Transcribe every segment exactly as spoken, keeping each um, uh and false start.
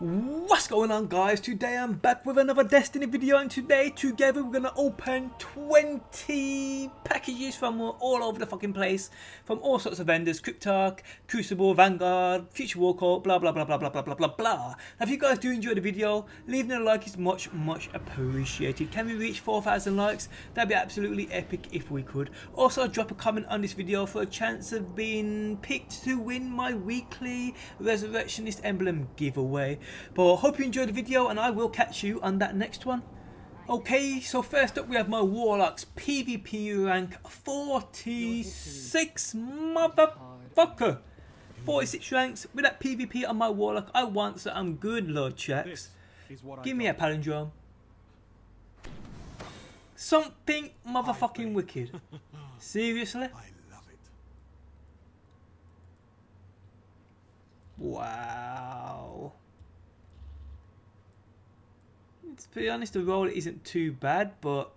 What's going on, guys? Today I'm back with another Destiny video, and today together we're gonna open twenty packages from all over the fucking place, from all sorts of vendors: Cryptarch, Crucible, Vanguard, Future War Cult, blah blah blah blah blah blah blah blah blah. Now, if you guys do enjoy the video, leaving a like is much much appreciated. Can we reach four thousand likes? That'd be absolutely epic if we could. Also, drop a comment on this video for a chance of being picked to win my weekly Resurrectionist emblem giveaway. But hope you enjoyed the video, and I will catch you on that next one. Okay, so first up we have my Warlock's PvP rank forty-six, motherfucker. forty-six ranks with that PvP on my Warlock. I want, so I'm good, Lord Shaxx. Give me a Palindrome. Something motherfucking wicked. Seriously? Wow. To be honest, the roll isn't too bad, but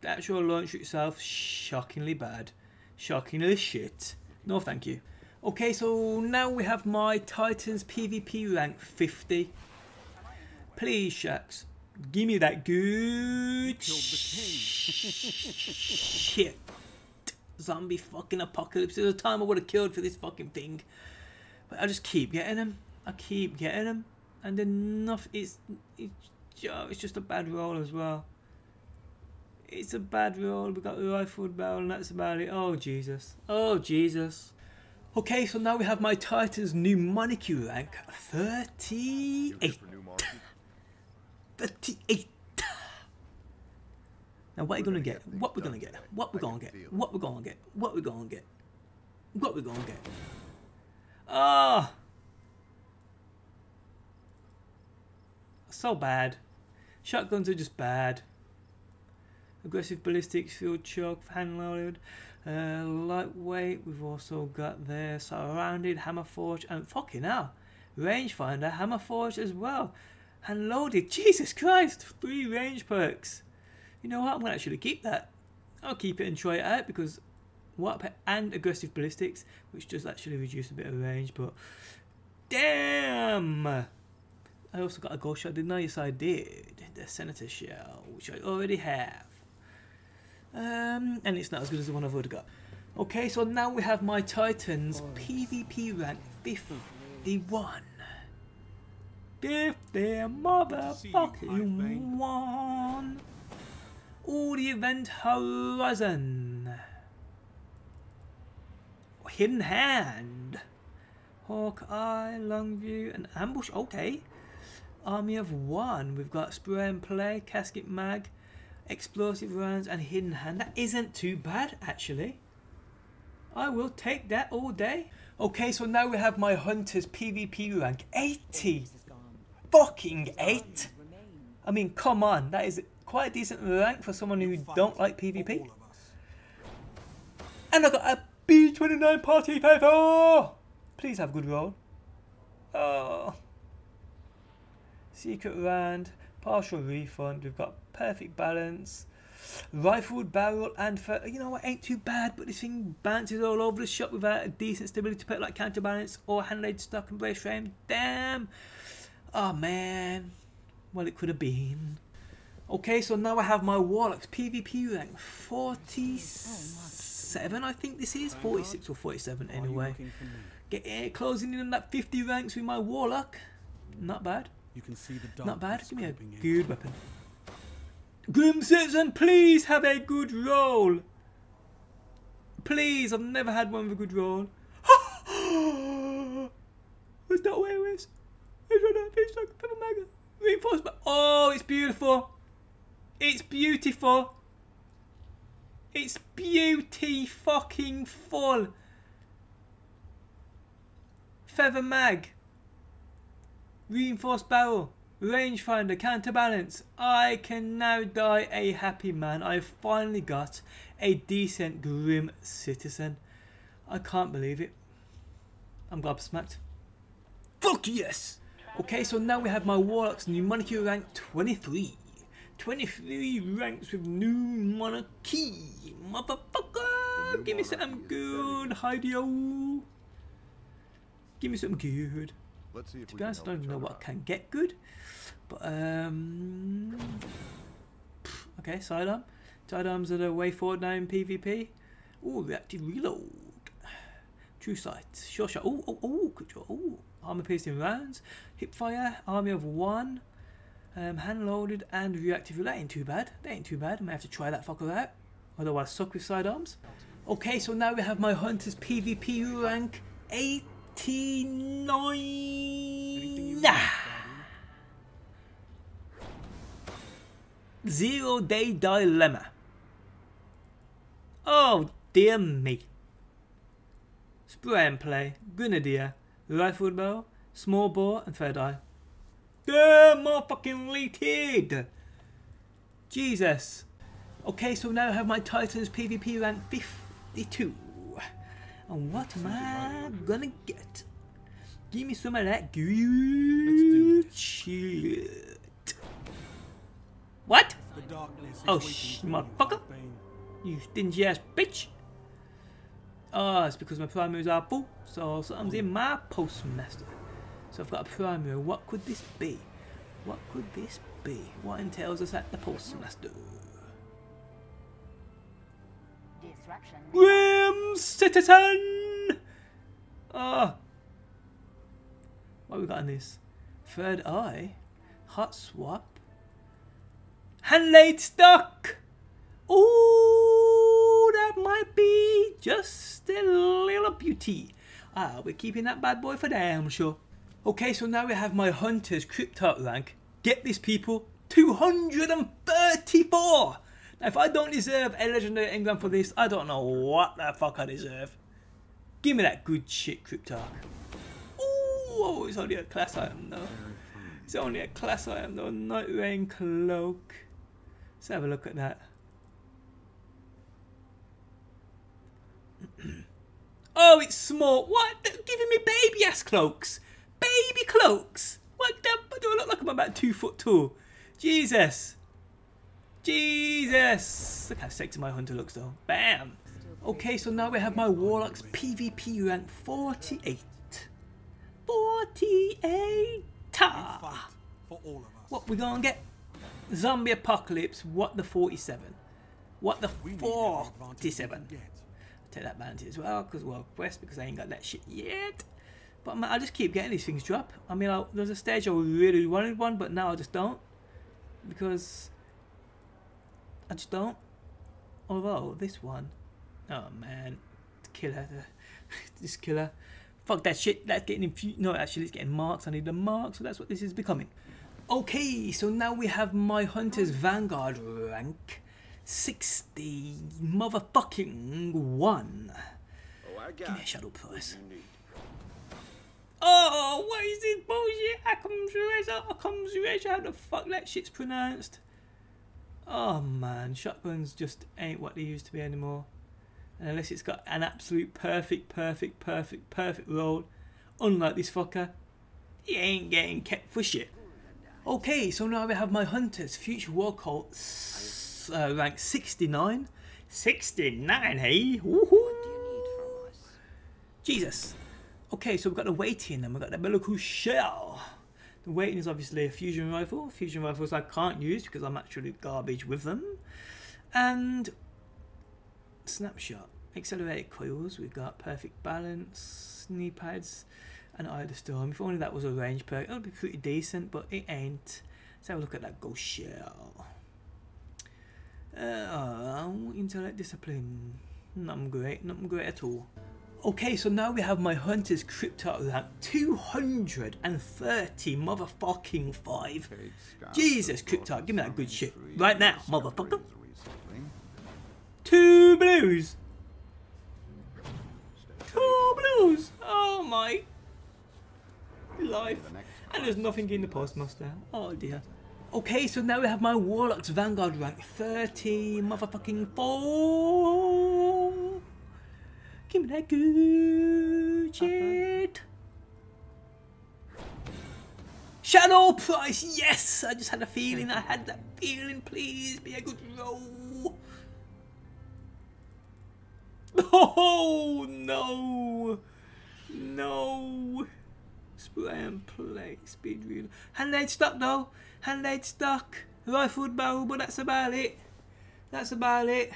the actual launch itself, shockingly bad. Shockingly shit. No thank you. Okay, so now we have my Titan's PvP rank fifty. Please, Shaxx, give me that good shit. Zombie fucking apocalypse. There's a time I would have killed for this fucking thing. But I just keep getting them. I keep getting them. And enough, it's, it's, it's just a bad roll as well. It's a bad roll. We got the Rifled Barrel, and that's about it. Oh, Jesus. Oh, Jesus. Okay, so now we have my Titan's New Monarchy rank thirty-eight. thirty-eight. Now, what are you going to get? What we're going to get? What we're going to get? What we're going to get? What we're going to get? What we're going to get? Ah! Oh. So bad. Shotguns are just bad. Aggressive ballistics, field choke, hand loaded, uh, lightweight. We've also got there surrounded, hammer forge, and fucking hell, rangefinder, hammer forge as well, hand loaded. Jesus Christ, three range perks. You know what? I'm gonna actually keep that. I'll keep it and try it out because what and aggressive ballistics, which does actually reduce a bit of range, but damn. I also got a gold shell, didn't I? Yes, I did. The Senator shell, which I already have. Um, and it's not as good as the one I've already got. Okay, so now we have my Titan's oh, PvP rank fifty-one. fifty motherfucking one. All the Event Horizon. Hidden Hand. Hawkeye, Longview, and Ambush. Okay. Army of One, we've got Spray and Play, Casket Mag, Explosive Rounds, and Hidden Hand. That isn't too bad, actually. I will take that all day. Okay, so now we have my Hunter's PvP rank eighty. Fucking eight. I mean, come on. That is quite a decent rank for someone who don't like PvP. And I got a B twenty-nine Party Favor. Please have good roll. Oh... Secret Round, Partial Refund, we've got Perfect Balance, Rifled Barrel, and for, you know what, ain't too bad, but this thing bounces all over the shop without a decent stability pet like Counterbalance or Hand Laid Stock and Brace Frame. Damn! Oh man, well it could have been. Okay, so now I have my Warlock's PvP rank forty-seven, I think this is, forty-six or forty-seven anyway. Get air closing in on that fifty ranks with my Warlock, not bad. You can see the not bad, give me a good in. Weapon. Grim Citizen, please have a good roll. Please, I've never had one with a good roll. That's not where it is. Reinforced Barrel. Oh, it's beautiful. It's beautiful. It's beauty fucking full. Feather Mag. Reinforced Barrel, Rangefinder, Counterbalance. I can now die a happy man. I've finally got a decent Grim Citizen. I can't believe it. I'm gobsmacked. Fuck yes! Okay, so now we have my Warlock's New Monarchy rank twenty-three. twenty-three ranks with New Monarchy. Motherfucker! Give me something good, Hideo. Give me something good. Let's see if to be honest, I don't know what can get good. But, um... okay, sidearm. Sidearms are the way forward now in PvP. Ooh, reactive reload. True sight. Sure shot. Ooh, ooh, ooh, good shot. Ooh, armor piercing rounds. Hip fire. Army of one. Um, hand loaded and reactive reload. That ain't too bad. That ain't too bad. I may have to try that fucker out. Otherwise, suck with sidearms. Okay, so now we have my Hunter's PvP rank eighty-nine. Zero day dilemma. Oh dear me. Spray and play, grenadier, rifled barrel, small bore, and third eye. They're more fucking related. Jesus. Okay, so now I have my Titan's PvP rank fifty-two. And what am I gonna get? Give me some of that good shit. What? Oh, sh motherfucker. You stingy ass bitch. Ah, oh, it's because my primaries are full, so something's in my postmaster. So I've got a primary. What could this be? What could this be? What entails us at the postmaster? Disruption. Grim Citizen! Ah! Oh. What have we got in this? Third Eye? Hot Swap? Hand Laid Stock! Ooh, that might be just a little beauty. Ah, we're keeping that bad boy for damn sure. Okay, so now we have my Hunter's Cryptarch rank. Get this, people, two hundred thirty-four! Now, if I don't deserve a legendary engram for this, I don't know what the fuck I deserve. Give me that good shit, Cryptarch. Ooh, oh, it's only a class item, though. It's only a class item, though. Night Rain Cloak. Let's have a look at that. Oh, it's small. What? They're giving me baby ass cloaks. Baby cloaks. What the? Do I look like I'm about two foot tall? Jesus. Jesus. Look how sexy my hunter looks, though. Bam. Okay, so now we have my Warlock's PvP rank forty-eight. forty-eight. Ta. For all of us. What we gonna get? Zombie Apocalypse. What the forty-seven? What the forty-seven? Take that bounty as well, because World Quest, because I ain't got that shit yet. But man, I just keep getting these things drop. I mean, I, there's a stage I really wanted one, but now I just don't, because I just don't. Although this one, oh man, killer, this killer. Fuck that shit, that's getting infused. No, actually, it's getting marks. I need the marks, so that's what this is becoming. Okay, so now we have my Hunter's Vanguard rank sixty motherfucking one. Oh, I got Give me a Shadow Price. Oh, what is this bullshit? Akam's Occam's Razor, how the fuck that shit's pronounced? Oh man, shotguns just ain't what they used to be anymore. And unless it's got an absolute perfect, perfect, perfect, perfect roll, unlike this fucker, he ain't getting kept for shit. Okay, so now we have my Hunter's Future War Cult uh, rank sixty-nine. sixty-nine, hey? Woohoo! Jesus. Okay, so we've got the Waiting and we've got the Bellicle Shell. The Waiting is obviously a fusion rifle. Fusion rifles I can't use because I'm actually garbage with them. And Snapshot, accelerated coils, we've got perfect balance, knee pads, and Eye of the Storm. If only that was a range perk, that would be pretty decent, but it ain't. Let's have a look at that ghost shell. Uh, intellect discipline, nothing great, nothing great at all. Okay, so now we have my Hunter's Cryptarch rank two hundred thirty motherfucking five. Jesus, Cryptarch, give me that good shit right now, motherfucker. Two blues! Two blues! Oh my life. And there's nothing in the postmaster. Oh dear. Okay, so now we have my Warlock's Vanguard rank thirty motherfucking four. Give me that good shit. Shadow Price, yes! I just had a feeling, I had that feeling. Please be a good roll. Oh no, no, Frame, play, speed reload. Hand laid stock though. Hand laid stock. Rifled barrel, but that's about it. That's about it.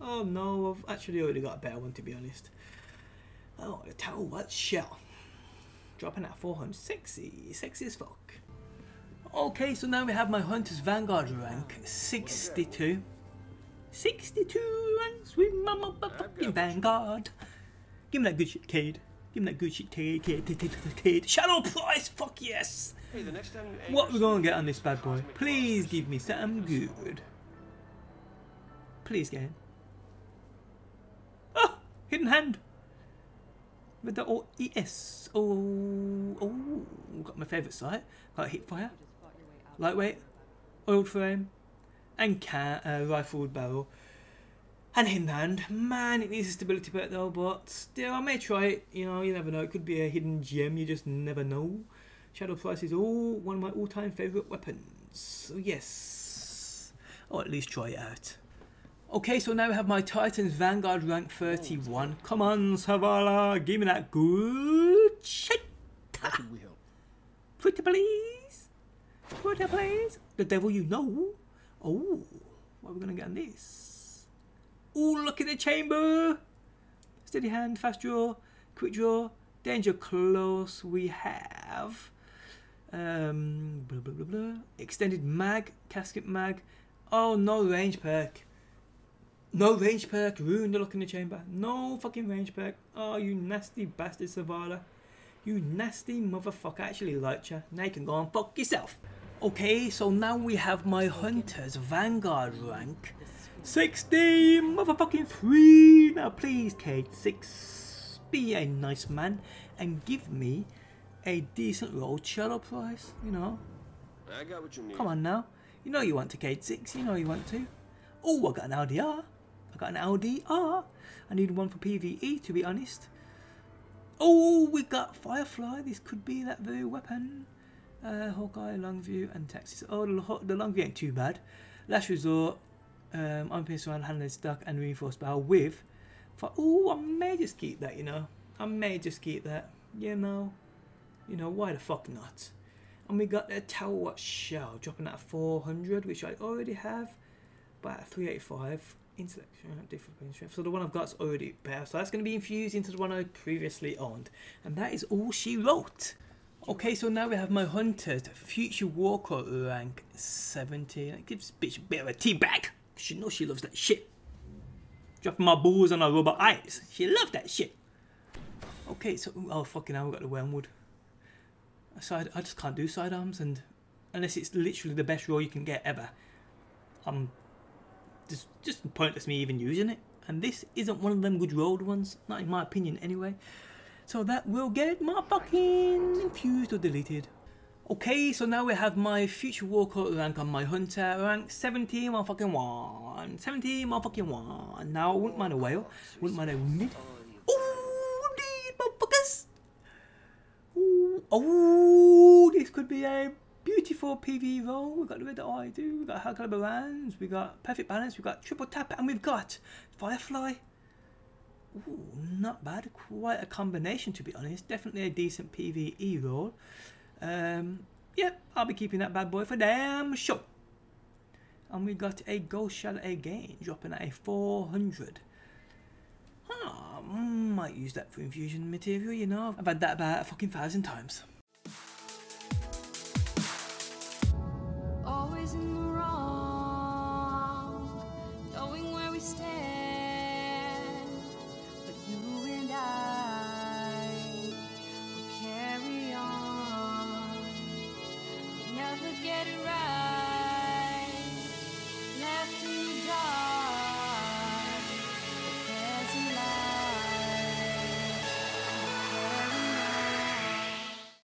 Oh no, I've actually already got a better one to be honest. Oh, the tell what shell. Dropping at four hundred. Sexy. Sexy as fuck. Okay, so now we have my Hunter's Vanguard rank sixty-two. sixty-two ranks with my motherfucking Vanguard. Give me that good shit, Cayde. Give me that good shit, Cayde. Cayde, Cayde. Shadow Price, fuck yes. Hey, the next time what we gonna get on this bad boy? Please give me something good. Please, game. Oh, hidden hand. With the oh, yes. Oh, oh, got my favourite sight. Got hipfire, lightweight, oiled frame, and can uh, rifled barrel, and hidden hand. Man, it needs a stability perk though, but still, I may try it. You know, you never know. It could be a hidden gem. You just never know. Shadow Price is all one of my all-time favourite weapons. So yes, or at least try it out. Okay, so now we have my Titan's Vanguard rank thirty-one. Come on, Zavala, give me that good shit. How can we help? Twitter, please. Twitter, please. The devil you know. Oh, what are we going to get on this? Oh, look at the chamber. Steady hand, fast draw, quick draw, danger close. We have um, blah, blah, blah, blah. Extended mag, casket mag. Oh, no range perk. No range perk, ruined the lock in the chamber. No fucking range perk. Oh, you nasty bastard, Zavala. You nasty motherfucker. I actually liked you. Now you can go and fuck yourself. Okay, so now we have my Hunter's Vanguard rank sixty motherfucking three. Now please, Cayde six, be a nice man and give me a decent rolled Shadow Price. You know. I got what you need. Come on now. You know you want to, Cayde six. You know you want to. Oh, I got an L D R. I got an L D R. I need one for PvE, to be honest. Oh, we got Firefly. This could be that very weapon. Uh, Hawkeye, Longview, and Texas. Oh, the Longview ain't too bad. Last resort, um, I'm pissed around, hand laid stock, and reinforced barrel with. Oh, I may just keep that, you know. I may just keep that. You know. You know, why the fuck not? And we got the Tower Shell dropping at four hundred, which I already have. But at three eighty-five. Intellect, different strength. So the one I've got is already better. So that's going to be infused into the one I previously owned. And that is all she wrote. Okay, so now we have my Hunter's Future War Cult rank seventy. That gives bitch a bit of a tea bag. She knows she loves that shit. Dropping my balls on her rubber eyes. She loves that shit. Okay, so oh fucking hell, we got the wormwood. Side, I just can't do sidearms, and unless it's literally the best roll you can get ever, I'm. Just, just pointless me even using it, and this isn't one of them good rolled ones, not in my opinion anyway. So that will get my fucking infused or deleted. Okay, so now we have my Future War Cult rank on my Hunter rank seventeen, my fucking one, seventeen, my fucking one. Now I wouldn't mind a whale, wouldn't mind a wounded. Oh, these motherfuckers! Ooh, oh, this could be a beautiful P V roll. We've got the red eye, do we've got high caliber rounds, we've got perfect balance, we've got triple tap, and we've got Firefly. Ooh, not bad. Quite a combination, to be honest. Definitely a decent P V E roll. Um, yep, yeah, I'll be keeping that bad boy for damn sure. And we got a ghost shell again, dropping at a four hundred. Huh, might use that for infusion material, you know. I've had that about a fucking thousand times. In the